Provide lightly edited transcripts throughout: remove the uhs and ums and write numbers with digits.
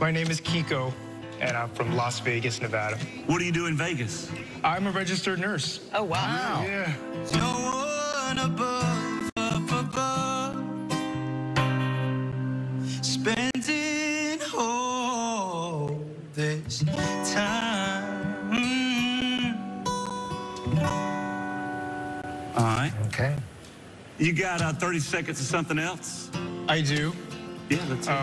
My name is Kiko, and I'm from Las Vegas, Nevada. What do you do in Vegas? I'm a registered nurse. Oh, wow. Yeah. No one above, spending all this time. All right. Okay. You got 30 seconds of something else? I do. Yeah, that's it.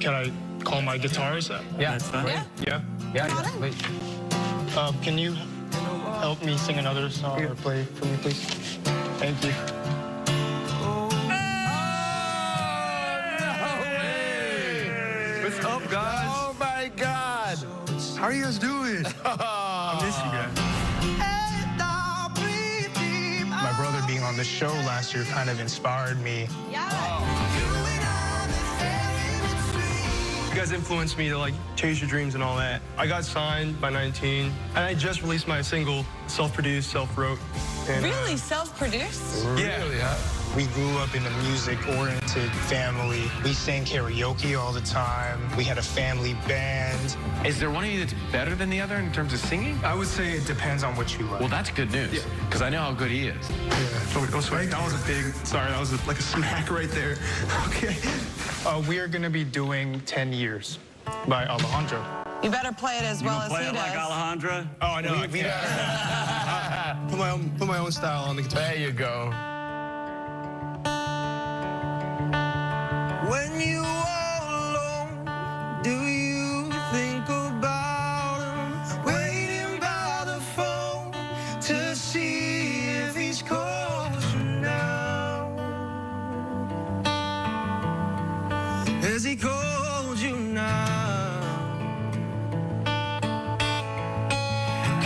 Can I call my guitarist? Yeah, that's fine. Yeah, please. Can you help me sing another song or play for me, please? Thank you. Oh, no way. What's up, guys? Oh, my God. How are you guys doing? I miss you guys. My brother being on the show last year kind of inspired me. Yeah. You guys influenced me to, like, chase your dreams and all that. I got signed by 19, and I just released my single, self-produced, self-wrote. Really? Self-produced? Yeah. Really, huh? We grew up in a music-oriented family. We sang karaoke all the time. We had a family band. Is there one of you that's better than the other in terms of singing? I would say it depends on what you like. Well, that's good news, because I know how good he is. Yeah. Oh, sorry, that was a big, sorry, that was like a smack right there. Okay. We are going to be doing 10 Years by Alejandro. You better play it as well as he does. You play it like Alejandro? Oh, I know. Put my own style on the guitar. There you go. When you are alone, do you think about him? Waiting by the phone to see if he's calls you now. Has he called you now?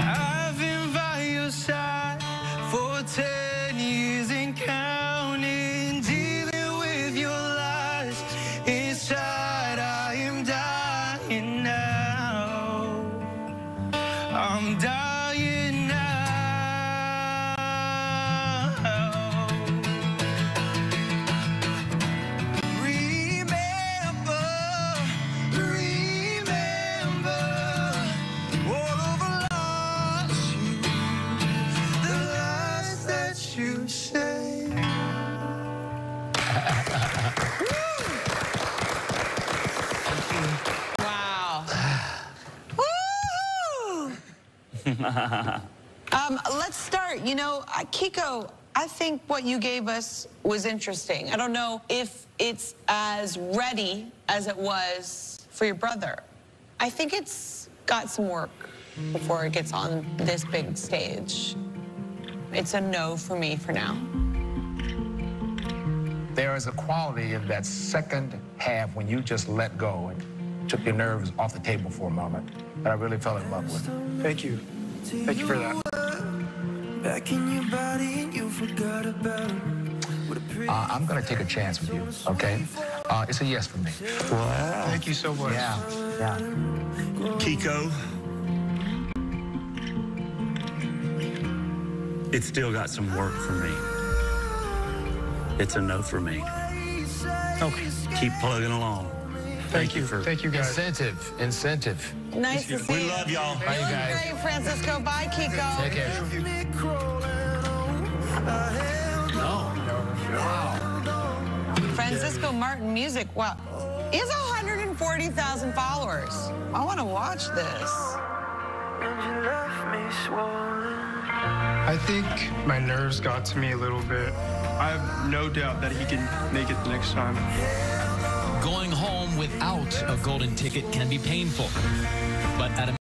I've been by your side for 10 years and counting. Inside, I am dying now. I'm dying now. Remember all of the lies that you say. Let's start. You know, Kiko, I think what you gave us was interesting. I don't know if it's as ready as it was for your brother. I think it's got some work before it gets on this big stage. It's a no for me for now. There is a quality of that second half when you just let go and took your nerves off the table for a moment that I really fell in love with. Thank you. Thank you for that. I'm going to take a chance with you, okay? It's a yes for me. Wow. Thank you so much. Yeah. Yeah. Kiko, it's still got some work for me. It's a no for me. Okay. Keep plugging along. Thank you guys. Incentive. Nice to see you. We love y'all. Bye, you guys. Great, Francisco. Bye, Kiko. Take care. Wow. Francisco Martin Music. Wow. He has 140,000 followers. I want to watch this. I think my nerves got to me a little bit. I have no doubt that he can make it the next time. Going home without a golden ticket can be painful, but at a